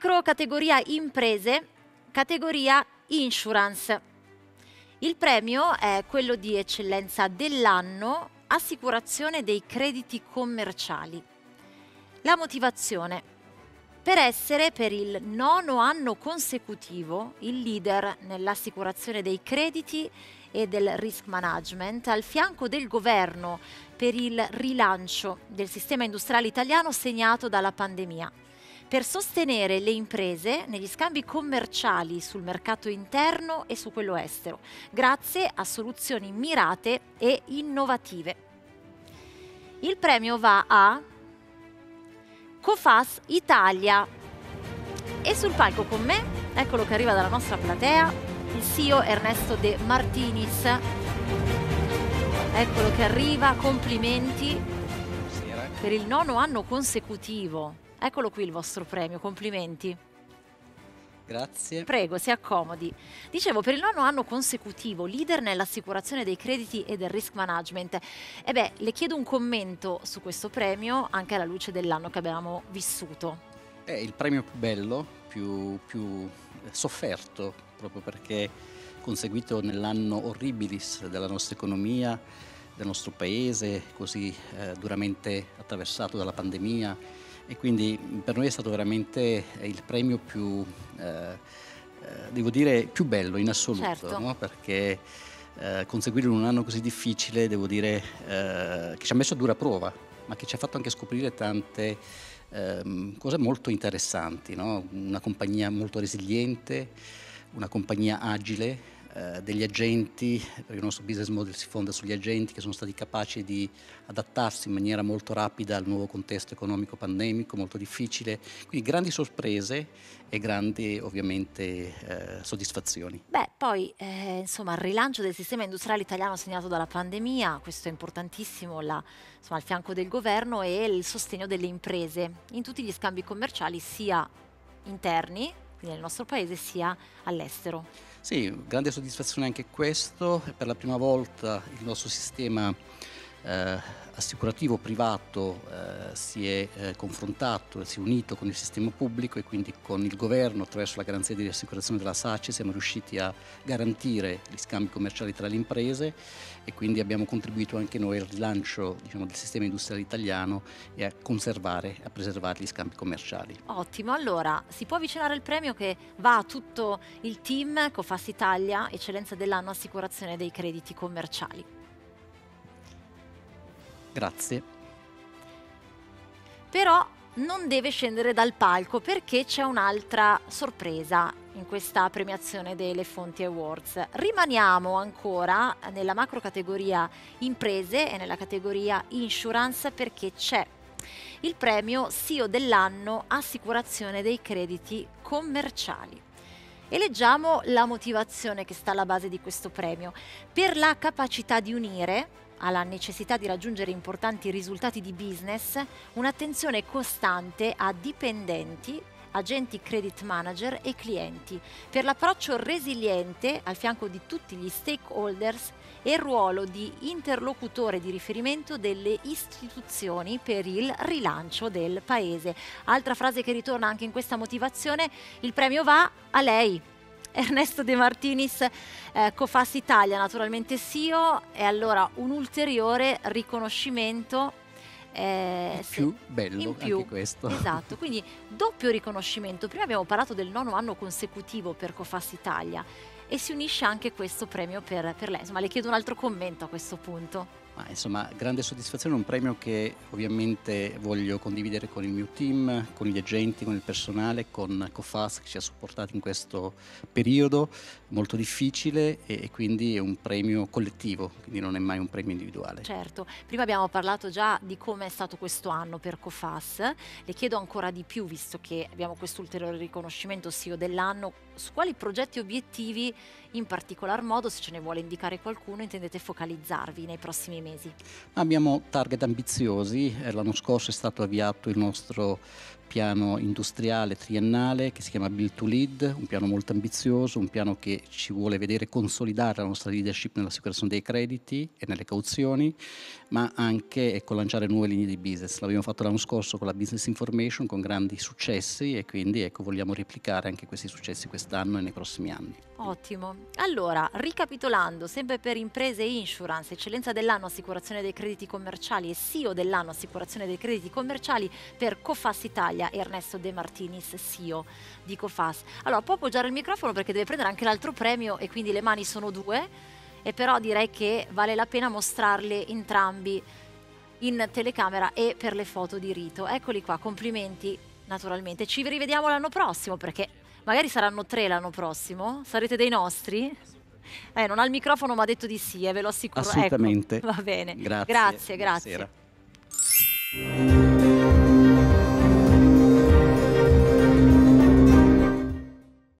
macro, categoria imprese, categoria insurance. Il premio è quello di eccellenza dell'anno, assicurazione dei crediti commerciali. La motivazione: per essere per il 9° anno consecutivo il leader nell'assicurazione dei crediti e del risk management, al fianco del governo per il rilancio del sistema industriale italiano segnato dalla pandemia, per sostenere le imprese negli scambi commerciali sul mercato interno e su quello estero, grazie a soluzioni mirate e innovative. Il premio va a Coface Italia e sul palco con me, eccolo che arriva dalla nostra platea, il CEO Ernesto De Martinis. Eccolo che arriva, complimenti per il 9° anno consecutivo. Eccolo qui il vostro premio, complimenti. Grazie. Prego, si accomodi. Dicevo, per il 9° anno consecutivo, leader nell'assicurazione dei crediti e del risk management. E beh, le chiedo un commento su questo premio, anche alla luce dell'anno che abbiamo vissuto. È il premio più bello, più sofferto, proprio perché conseguito nell'anno horribilis della nostra economia, del nostro paese, così duramente attraversato dalla pandemia. E quindi per noi è stato veramente il premio più, devo dire, più bello in assoluto, certo. No? Perché conseguirlo in un anno così difficile, devo dire, che ci ha messo a dura prova, ma che ci ha fatto anche scoprire tante cose molto interessanti, no? Una compagnia molto resiliente, una compagnia agile, degli agenti, perché il nostro business model si fonda sugli agenti che sono stati capaci di adattarsi in maniera molto rapida al nuovo contesto economico pandemico, molto difficile, quindi grandi sorprese e grandi ovviamente soddisfazioni. Beh, poi insomma, il rilancio del sistema industriale italiano segnato dalla pandemia, questo è importantissimo, insomma, al fianco del governo e il sostegno delle imprese in tutti gli scambi commerciali, sia interni, quindi nel nostro paese, sia all'estero. Sì, grande soddisfazione anche questo. Per la prima volta il nostro sistema assicurativo privato si è confrontato, si è unito con il sistema pubblico, e quindi con il governo attraverso la garanzia di assicurazione della SACE siamo riusciti a garantire gli scambi commerciali tra le imprese, e quindi abbiamo contribuito anche noi al rilancio, diciamo, del sistema industriale italiano e a conservare, a preservare gli scambi commerciali. Ottimo, allora si può avvicinare il premio che va a tutto il team Coface Italia, eccellenza dell'anno assicurazione dei crediti commerciali. Grazie. Però non deve scendere dal palco, perché c'è un'altra sorpresa in questa premiazione delle Fonti Awards. Rimaniamo ancora nella macro categoria imprese e nella categoria insurance, perché c'è il premio CEO dell'anno assicurazione dei crediti commerciali. E leggiamo la motivazione che sta alla base di questo premio: per la capacità di unire alla necessità di raggiungere importanti risultati di business un'attenzione costante a dipendenti, agenti credit manager e clienti, per l'approccio resiliente al fianco di tutti gli stakeholders e il ruolo di interlocutore di riferimento delle istituzioni per il rilancio del paese. Altra frase che ritorna anche in questa motivazione. Il premio va a lei, Ernesto De Martinis, Coface Italia, naturalmente CEO. E allora un ulteriore riconoscimento più bello in più. Anche questo, esatto, quindi doppio riconoscimento. Prima abbiamo parlato del 9° anno consecutivo per Coface Italia, e si unisce anche questo premio per lei. Insomma, le chiedo un altro commento a questo punto. Ma insomma, grande soddisfazione, un premio che ovviamente voglio condividere con il mio team, con gli agenti, con il personale, con Coface che ci ha supportato in questo periodo molto difficile, e quindi è un premio collettivo, quindi non è mai un premio individuale. Certo, prima abbiamo parlato già di come è stato questo anno per Coface. Le chiedo ancora di più, visto che abbiamo questo ulteriore riconoscimento CEO dell'anno, su quali progetti e obiettivi in particolar modo, se ce ne vuole indicare qualcuno, intendete focalizzarvi nei prossimi mesi? Abbiamo target ambiziosi. L'anno scorso è stato avviato il nostro piano industriale triennale che si chiama Build to Lead, un piano molto ambizioso, un piano che ci vuole vedere consolidare la nostra leadership nell'assicurazione dei crediti e nelle cauzioni, ma anche lanciare nuove linee di business. L'abbiamo fatto l'anno scorso con la Business Information con grandi successi e quindi vogliamo replicare anche questi successi quest'anno e nei prossimi anni. Ottimo. Allora, ricapitolando, sempre per imprese e insurance, eccellenza dell'anno assicurazione dei crediti commerciali e CEO dell'anno assicurazione dei crediti commerciali per Coface Italia, Ernesto De Martinis, CEO di Coface. Allora, può appoggiare il microfono perché deve prendere anche l'altro premio e quindi le mani sono due, e però direi che vale la pena mostrarle entrambi in telecamera e per le foto di rito. Eccoli qua, complimenti naturalmente. Ci rivediamo l'anno prossimo perché magari saranno 3 l'anno prossimo. Sarete dei nostri? Non ha il microfono ma ha detto di sì, ve lo assicuro. Assolutamente. Ecco, va bene. Grazie. Grazie.